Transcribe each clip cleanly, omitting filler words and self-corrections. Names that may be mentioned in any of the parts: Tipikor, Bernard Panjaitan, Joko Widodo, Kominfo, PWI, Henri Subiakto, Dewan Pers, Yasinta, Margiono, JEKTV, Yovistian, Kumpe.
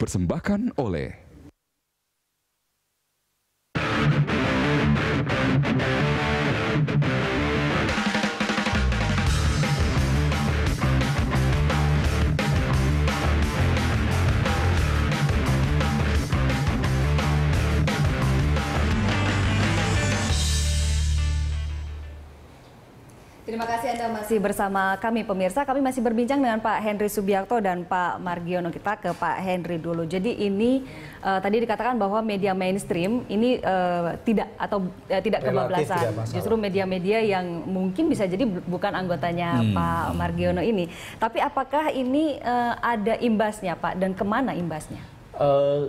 dipersembahkan oleh Terima kasih Anda masih bersama kami pemirsa. Kami masih berbincang dengan Pak Henri Subiakto dan Pak Margiono. Kita ke Pak Henri dulu. Jadi ini tadi dikatakan bahwa media mainstream ini tidak kebablasan. Tidak, justru media-media yang mungkin bisa jadi bukan anggotanya Pak Margiono ini. Tapi apakah ini ada imbasnya Pak, dan kemana imbasnya?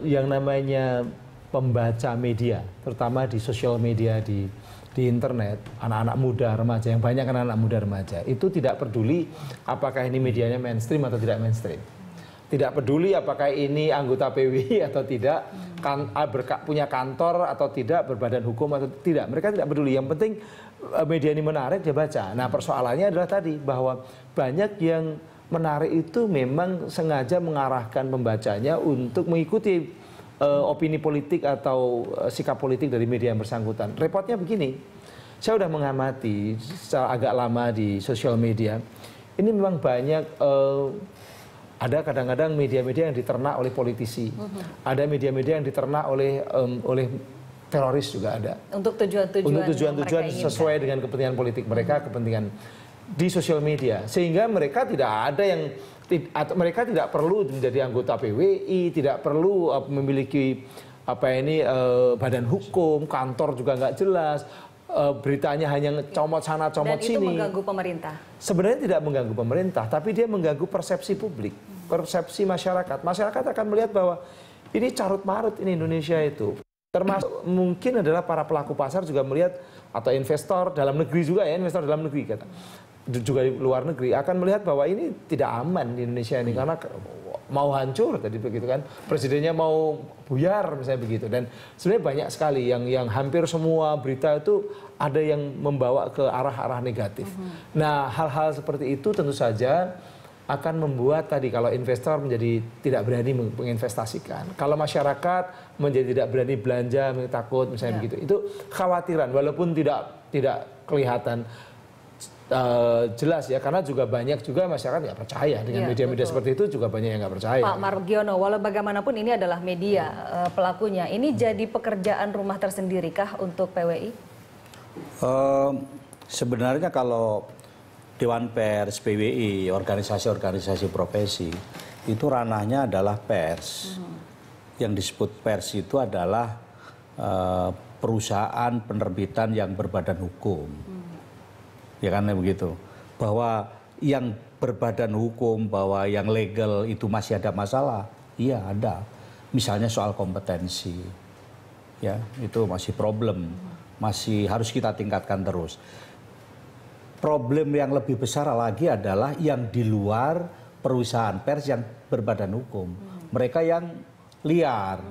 Yang namanya pembaca media, terutama di sosial media, di internet, anak-anak muda, remaja, yang banyak kan anak muda remaja, itu tidak peduli apakah ini medianya mainstream atau tidak mainstream. Tidak peduli apakah ini anggota PWI atau tidak, punya kantor atau tidak, berbadan hukum atau tidak. Mereka tidak peduli, yang penting media ini menarik, dia baca. Nah persoalannya adalah tadi, bahwa banyak yang menarik itu memang sengaja mengarahkan pembacanya untuk mengikuti opini politik atau sikap politik dari media yang bersangkutan. Repotnya begini, saya sudah mengamati secara agak lama di sosial media, ini memang banyak, ada kadang-kadang media-media yang diternak oleh politisi, ada media-media yang diternak oleh teroris juga ada. Untuk tujuan-tujuan sesuai dengan kepentingan politik mereka, kepentingan di sosial media, sehingga mereka tidak ada yang mereka tidak perlu menjadi anggota PWI, tidak perlu memiliki badan hukum, kantor juga nggak jelas, beritanya hanya comot sana comot sini. Dan itu mengganggu pemerintah? Sebenarnya tidak mengganggu pemerintah, tapi dia mengganggu persepsi publik, persepsi masyarakat. Masyarakat akan melihat bahwa ini carut marut ini Indonesia itu. Termasuk mungkin adalah para pelaku pasar juga melihat, atau investor dalam negeri juga ya, investor dalam negeri kata. Juga di luar negeri akan melihat bahwa ini tidak aman di Indonesia ini, karena mau hancur tadi begitu kan, presidennya mau buyar misalnya begitu. Dan sebenarnya banyak sekali yang hampir semua berita itu ada yang membawa ke arah-arah negatif. Nah hal-hal seperti itu tentu saja akan membuat tadi, kalau investor menjadi tidak berani menginvestasikan, kalau masyarakat menjadi tidak berani belanja, takut misalnya begitu. Itu khawatiran walaupun tidak kelihatan jelas ya, karena juga banyak juga masyarakat nggak percaya dengan media-media seperti itu, juga banyak yang nggak percaya. Pak Margiono, walau bagaimanapun ini adalah media pelakunya, ini jadi pekerjaan rumah tersendirikah untuk PWI? Sebenarnya kalau Dewan Pers, PWI, organisasi-organisasi profesi, itu ranahnya adalah pers. Yang disebut pers itu adalah perusahaan penerbitan yang berbadan hukum. Ya kan begitu, bahwa yang berbadan hukum, bahwa yang legal itu masih ada masalah, iya ada. Misalnya soal kompetensi, ya itu masih problem, masih harus kita tingkatkan terus. Problem yang lebih besar lagi adalah yang di luar perusahaan pers yang berbadan hukum, mereka yang liar,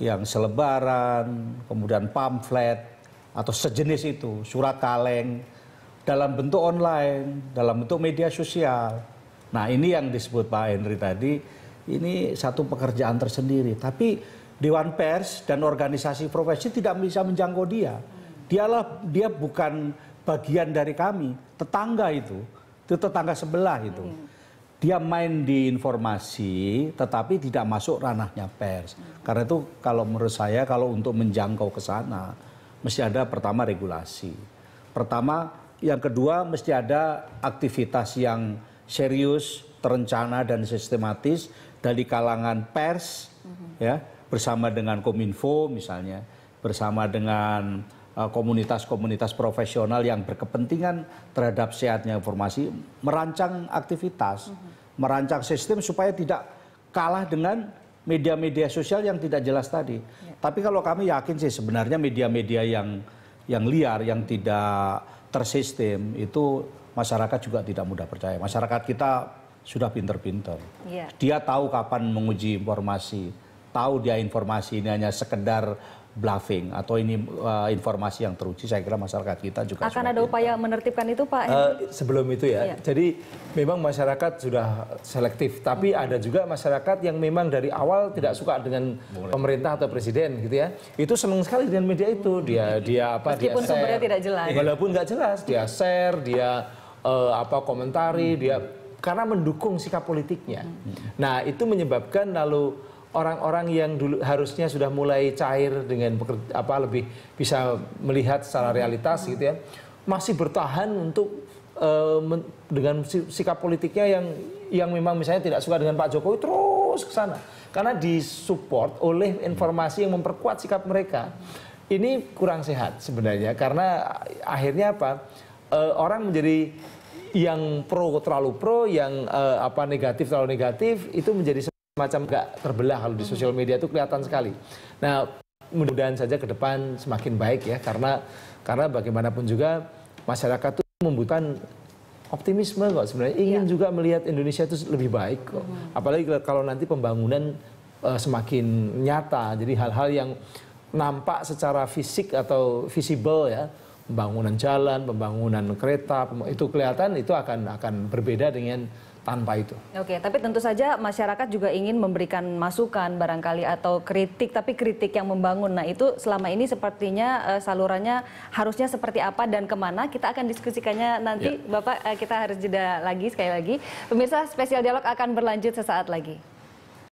yang selebaran, kemudian pamflet atau sejenis itu, surat kaleng, dalam bentuk online, dalam bentuk media sosial. Nah ini yang disebut Pak Henri tadi, ini satu pekerjaan tersendiri. Tapi Dewan Pers dan organisasi profesi tidak bisa menjangkau dia. Dia bukan bagian dari kami, tetangga itu tetangga sebelah itu. Dia main di informasi, tetapi tidak masuk ranahnya pers. Karena itu kalau menurut saya, kalau untuk menjangkau ke sana, mesti ada pertama regulasi. Yang kedua, mesti ada aktivitas yang serius, terencana dan sistematis dari kalangan pers, ya, bersama dengan Kominfo misalnya, bersama dengan komunitas-komunitas profesional yang berkepentingan terhadap sehatnya informasi, merancang aktivitas, merancang sistem supaya tidak kalah dengan media-media sosial yang tidak jelas tadi. Tapi kalau kami yakin sih sebenarnya media-media yang liar, yang tidak tersistem, itu masyarakat juga tidak mudah percaya. Masyarakat kita sudah pinter-pinter. Dia tahu kapan menguji informasi, tahu dia informasi ini hanya sekedar bluffing atau ini informasi yang teruji, saya kira masyarakat kita juga akan ada upaya menertibkan itu, Pak. Sebelum itu ya, iya. Jadi memang masyarakat sudah selektif, tapi ada juga masyarakat yang memang dari awal tidak suka dengan pemerintah atau presiden, gitu ya. Itu senang sekali dengan media itu, meskipun dia share, sumbernya tidak jelas, walaupun nggak jelas, dia share, dia komentari, dia karena mendukung sikap politiknya. Nah, itu menyebabkan lalu orang-orang yang dulu harusnya sudah mulai cair dengan lebih bisa melihat secara realitas gitu ya, masih bertahan untuk dengan sikap politiknya yang memang misalnya tidak suka dengan Pak Jokowi terus ke sana karena disupport oleh informasi yang memperkuat sikap mereka. Ini kurang sehat sebenarnya karena akhirnya apa? Orang menjadi yang pro terlalu pro, yang negatif terlalu negatif, itu menjadi macam nggak terbelah kalau di sosial media itu kelihatan sekali. Nah, mudah-mudahan saja ke depan semakin baik ya, karena bagaimanapun juga masyarakat itu membutuhkan optimisme kok sebenarnya, ingin juga melihat Indonesia itu lebih baik kok. Apalagi kalau nanti pembangunan semakin nyata, jadi hal-hal yang nampak secara fisik atau visible ya, pembangunan jalan, pembangunan kereta, itu kelihatan, itu akan berbeda dengan tanpa itu. Oke, tapi tentu saja masyarakat juga ingin memberikan masukan barangkali atau kritik, tapi kritik yang membangun. Nah, itu selama ini sepertinya salurannya harusnya seperti apa dan kemana, kita akan diskusikannya nanti. Bapak, kita harus jeda lagi sekali lagi. Pemirsa, Spesial Dialog akan berlanjut sesaat lagi.